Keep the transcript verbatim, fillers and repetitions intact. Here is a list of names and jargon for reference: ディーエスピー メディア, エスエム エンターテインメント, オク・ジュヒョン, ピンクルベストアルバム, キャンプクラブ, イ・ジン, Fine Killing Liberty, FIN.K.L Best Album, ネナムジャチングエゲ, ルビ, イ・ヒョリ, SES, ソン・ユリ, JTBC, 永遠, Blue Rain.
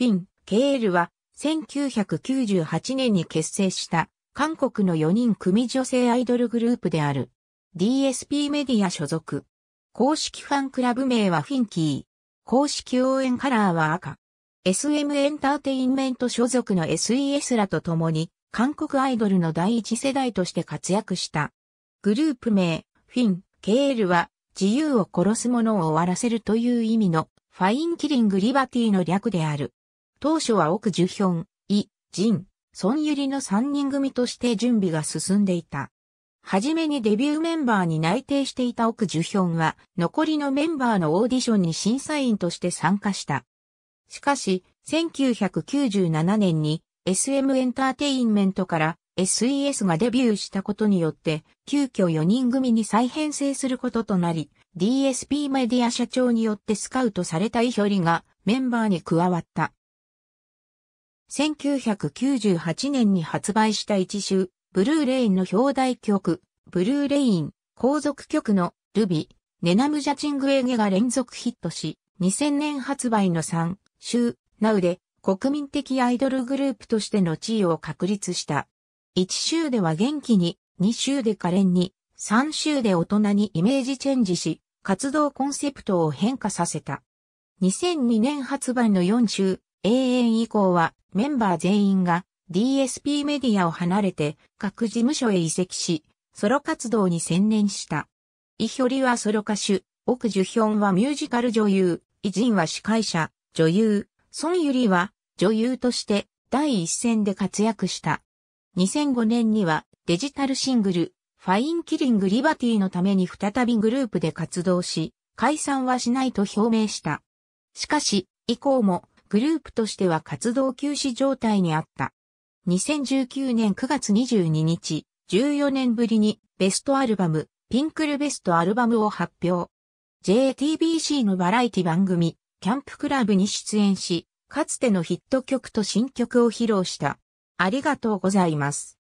Fine ケーエル はせんきゅうひゃくきゅうじゅうはちねんに結成した韓国のよにん組女性アイドルグループである ディーエスピー メディア所属。公式ファンクラブ名はフィンキー。公式応援カラーは赤。エスエム エンターテインメント所属の エスイーエス らと共に韓国アイドルの第一世代として活躍した。グループ名 Fine ケーエル は自由を殺す者を終わらせるという意味の Fine Killing Liberty の略である。当初は奥ジュヒョン、イ、ジン、ソンユリのさんにん組として準備が進んでいた。はじめにデビューメンバーに内定していた奥ジュヒョンは残りのメンバーのオーディションに審査員として参加した。しかし、せんきゅうひゃくきゅうじゅうななねんに エスエム エンターテインメントから エスイーエス がデビューしたことによって急遽よにん組に再編成することとなり、ディーエスピー メディア社長によってスカウトされたイヒョリがメンバーに加わった。せんきゅうひゃくきゅうじゅうはちねんに発売した一種、ブルーレインの表題曲、ブルーレイン、後続曲の、ルビ、ネナムジャチングエゲが連続ヒットし、にせんねん発売のさん、週、ナウで、国民的アイドルグループとしての地位を確立した。いっ週では元気に、に週で可憐に、さん週で大人にイメージチェンジし、活動コンセプトを変化させた。にせんにねん発売のよん週、永遠以降は、メンバー全員が ディーエスピー メディアを離れて各事務所へ移籍し、ソロ活動に専念した。イヒョリはソロ歌手、奥ジュヒョンはミュージカル女優、イジンは司会者、女優、ソンユリは女優として第一線で活躍した。にせんごねんにはデジタルシングル、Fine Killing Liberty のために再びグループで活動し、解散はしないと表明した。しかし、以降も、グループとしては活動休止状態にあった。にせんじゅうきゅうねんくがつにじゅうににち、じゅうよねんぶりにベストアルバム、ピンクルベストアルバムを発表。ジェーティービーシー のバラエティ番組、キャンプクラブに出演し、かつてのヒット曲と新曲を披露した。ありがとうございます。